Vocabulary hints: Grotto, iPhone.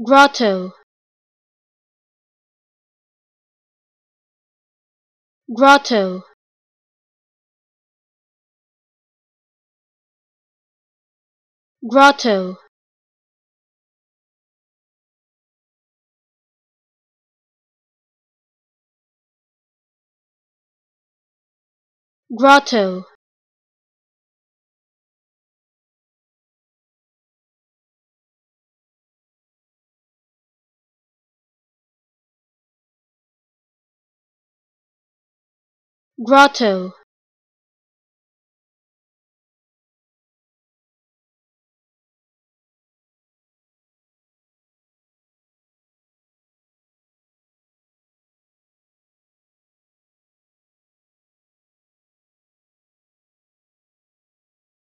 Grotto, grotto, grotto, grotto, grotto.